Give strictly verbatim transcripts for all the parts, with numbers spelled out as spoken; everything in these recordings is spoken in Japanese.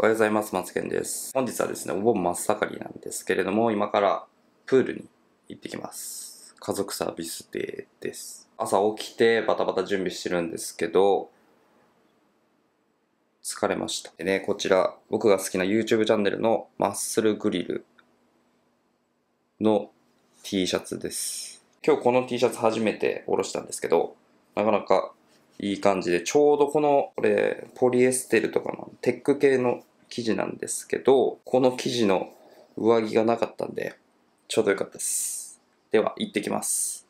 おはようございます。マツケンです。本日はですね、お盆真っ盛りなんですけれども、今からプールに行ってきます。家族サービスデーです。朝起きてバタバタ準備してるんですけど、疲れました。でね、こちら、僕が好きな YouTube チャンネルのマッスルグリルの T シャツです。今日この T シャツ初めておろしたんですけど、なかなかいい感じで、ちょうどこの、これ、ポリエステルとかのテック系の生地なんですけど、この生地の上着がなかったんで、ちょうどよかったです。では、行ってきます。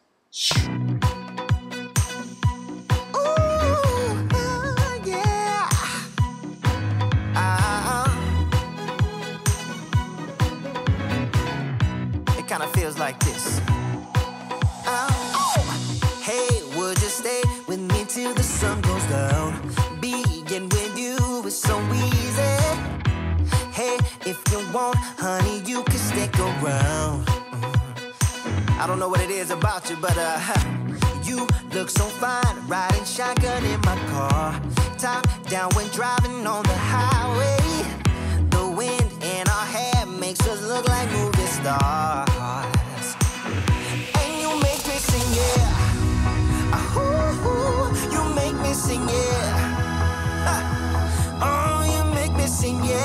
Till the sun goes down, being with you is so easy. Hey, if you want, honey, you can stick around. I don't know what it is about you, but uh, you look so fine, riding shotgun in my car, top down when driving on the highway. The wind in our hair makes us look like movie stars, and you make me sing, yeah.Sing yeah, oh you make me sing yeah,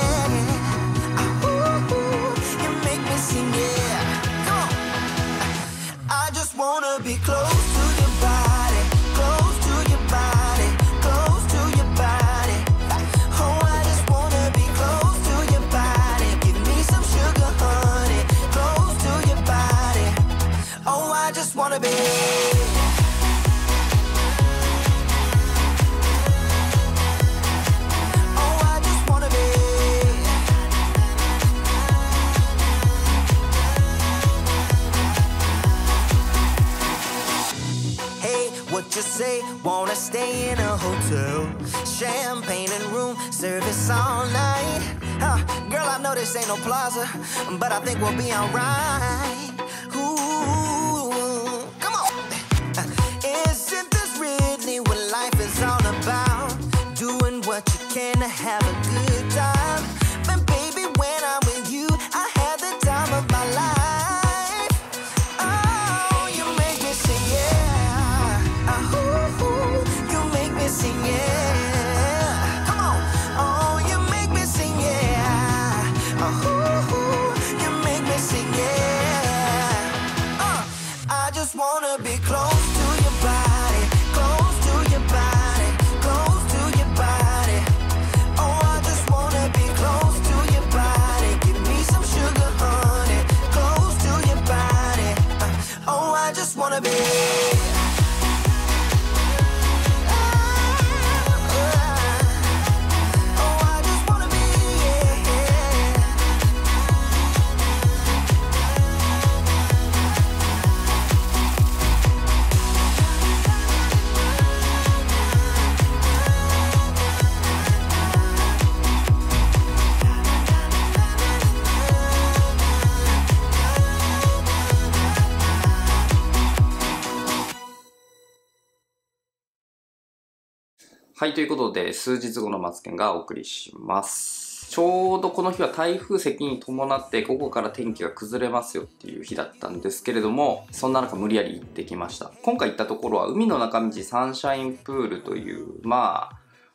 oh you make me sing yeah. Come on, I just wanna be close to your body, close to your body, close to your body. Oh, I just wanna be close to your body. Give me some sugar, honey, close to your body. Oh, I just wanna be.Just say wanna stay in a hotel, champagne and room service all night. Huh, girl, I know this ain't no plaza, but I think we'll be alright. Ooh, come on. Isn't this really what life is all about? Doing what you can to have a good time. But baby, when I'm with you, I have the time of my life.はい、ということで、数日後のマツケンがお送りします。ちょうどこの日は台風接近に伴って午後から天気が崩れますよっていう日だったんですけれども、そんな中無理やり行ってきました。今回行ったところは海の中道サンシャインプールという、ま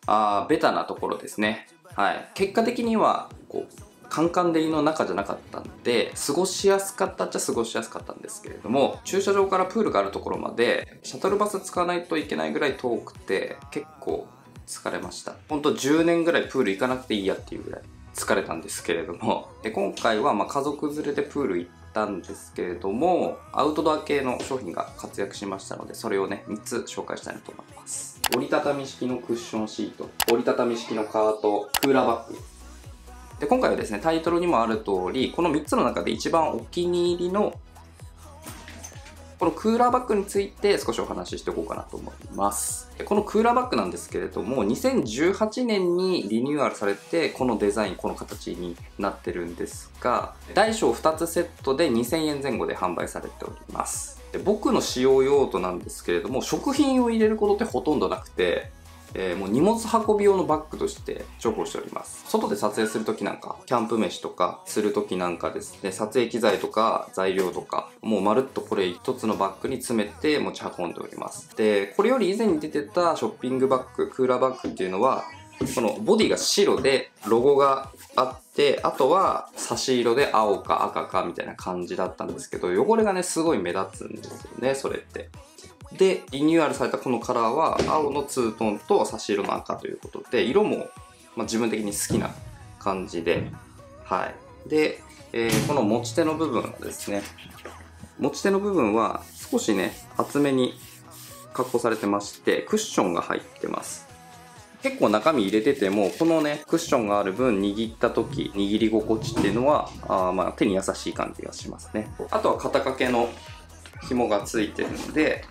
あ、あベタなところですね。はい。結果的には、こう、カンカン照りの中じゃなかったんで、過ごしやすかったっちゃ過ごしやすかったんですけれども、駐車場からプールがあるところまで、シャトルバス使わないといけないぐらい遠くて、結構疲れました。ほんとじゅうねんぐらいプール行かなくていいやっていうぐらい疲れたんですけれども、で今回はまあ家族連れでプール行ったんですけれども、アウトドア系の商品が活躍しましたので、それをね、みっつ紹介したいなと思います。折りたたみ式のクッションシート、折りたたみ式のカート、クーラーバッグ。で今回はですね、タイトルにもある通り、このみっつの中で一番お気に入りのこのクーラーバッグについて少しお話ししていこうかなと思います。でこのクーラーバッグなんですけれども、にせんじゅうはちねんにリニューアルされて、このデザイン、この形になってるんですが、大小ふたつセットでにせんえん前後で販売されております。で僕の使用用途なんですけれども、食品を入れることってほとんどなくて、えー、もう荷物運び用のバッグとして重宝しております。外で撮影するときなんか、キャンプ飯とかするときなんかですね、撮影機材とか材料とか、もうまるっとこれ一つのバッグに詰めて持ち運んでおります。で、これより以前に出てたショッピングバッグ、クーラーバッグっていうのは、このボディが白でロゴがあって、あとは差し色で青か赤かみたいな感じだったんですけど、汚れがね、すごい目立つんですよね、それって。で、リニューアルされたこのカラーは青のツートンと差し色の赤ということで、色もまあ自分的に好きな感じで、はい。で、えー、この持ち手の部分はですね、持ち手の部分は少しね、厚めに加工されてまして、クッションが入ってます。結構中身入れてても、このね、クッションがある分握った時、握り心地っていうのは、あまあ手に優しい感じがしますね。あとは肩掛けの紐がついてるので、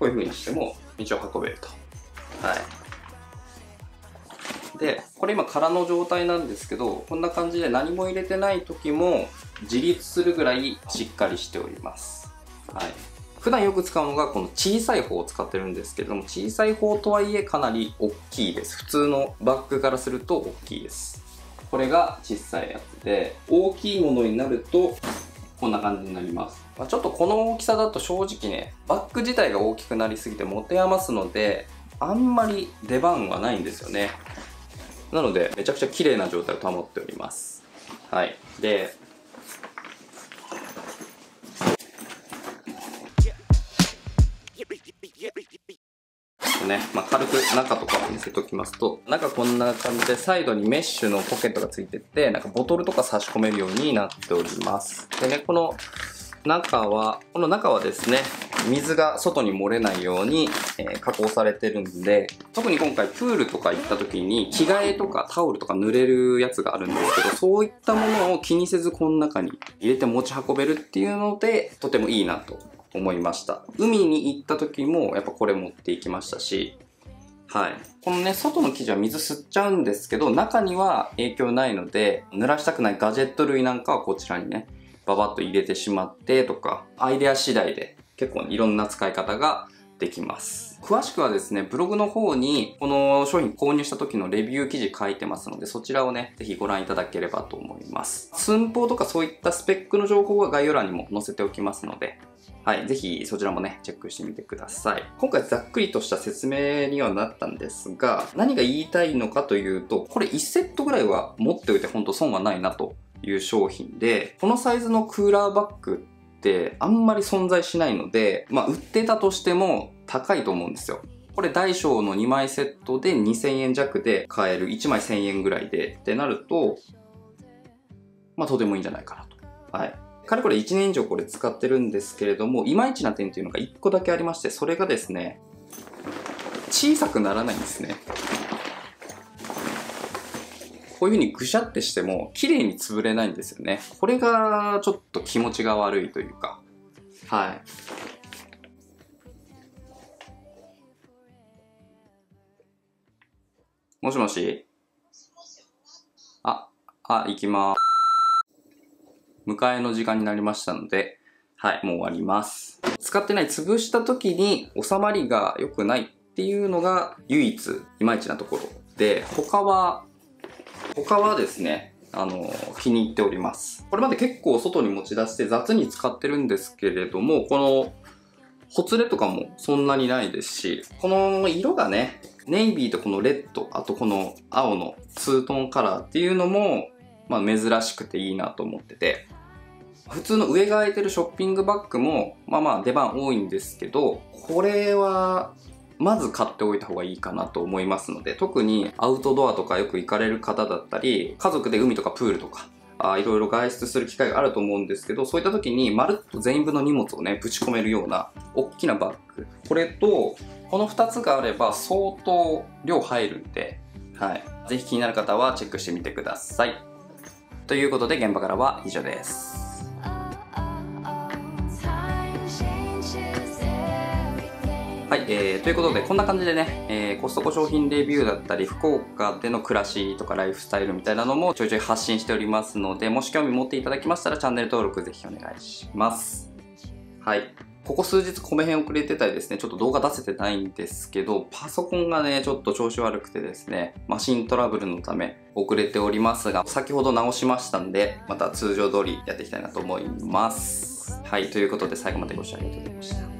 こういう風にしても道を運べると。はい。で、これ今空の状態なんですけど、こんな感じで何も入れてない時も自立するぐらいしっかりしております。はい。普段よく使うのがこの小さい方を使ってるんですけれども、小さい方とはいえかなり大きいです。普通のバッグからすると大きいです。これが小さいやつで、大きいものになるとこんな感じになります。まあ、ちょっとこの大きさだと正直ね、バッグ自体が大きくなりすぎて持て余すので、あんまり出番はないんですよね。なので、めちゃくちゃ綺麗な状態を保っております。はい。で、ね、まあ、軽く中とかを見せておきますと、中こんな感じでサイドにメッシュのポケットがついてて、なんかボトルとか差し込めるようになっております。でね、この中は、この中はですね、水が外に漏れないように、えー、加工されてるんで、特に今回プールとか行った時に着替えとかタオルとか濡れるやつがあるんですけど、そういったものを気にせずこの中に入れて持ち運べるっていうので、とてもいいなと思いました。海に行った時もやっぱこれ持っていきましたし、はい。このね、外の生地は水吸っちゃうんですけど、中には影響ないので、濡らしたくないガジェット類なんかはこちらにね、ババッと入れてしまってとか、アイデア次第で結構いろんな使い方ができます。詳しくはですね、ブログの方にこの商品購入した時のレビュー記事書いてますので、そちらをね、ぜひご覧いただければと思います。寸法とかそういったスペックの情報は概要欄にも載せておきますので、はい、ぜひそちらもね、チェックしてみてください。今回ざっくりとした説明にはなったんですが、何が言いたいのかというと、これいちセットぐらいは持っておいてほんと損はないなという商品で、このサイズのクーラーバッグってあんまり存在しないので、まあ売ってたとしても高いと思うんですよ。これ大小のにまいセットでにせんえん弱で買える、いちまいせんえんぐらいでってなると、まあとてもいいんじゃないかなと。はい。かれこれいちねん以上これ使ってるんですけれども、いまいちな点というのがいっこだけありまして、それがですね、小さくならないんですね。こういう風にぐしゃってしても綺麗に潰れないんですよね。これがちょっと気持ちが悪いというか、はい。もしもし？あ、あ、行きまーす。迎えの時間になりましたので、はい、もう終わります。使ってない、潰した時に収まりが良くないっていうのが唯一いまいちなところで、他は、他はですね、あの、気に入っております。これまで結構外に持ち出して雑に使ってるんですけれども、この、ほつれとかもそんなにないですし、この色がね、ネイビーとこのレッド、あとこの青のツートンカラーっていうのも、まあ珍しくていいなと思ってて、普通の上が空いてるショッピングバッグも、まあまあ出番多いんですけど、これは、まず買っておいた方がいいかなと思いますので、特にアウトドアとかよく行かれる方だったり、家族で海とかプールとか、あ、いろいろ外出する機会があると思うんですけど、そういった時にまるっと全部の荷物をね、ぶち込めるような、大きなバッグ。これと、このふたつがあれば相当量入るんで、はい。ぜひ気になる方はチェックしてみてください。ということで現場からは以上です。はい、えー、ということでこんな感じでね、えー、コストコ商品レビューだったり、福岡での暮らしとかライフスタイルみたいなのもちょいちょい発信しておりますので、もし興味持っていただきましたらチャンネル登録ぜひお願いします。はい。ここ数日米編遅れてたりですね、ちょっと動画出せてないんですけど、パソコンがね、ちょっと調子悪くてですね、マシントラブルのため遅れておりますが、先ほど直しましたんで、また通常通りやっていきたいなと思います。はい、ということで最後までご視聴ありがとうございました。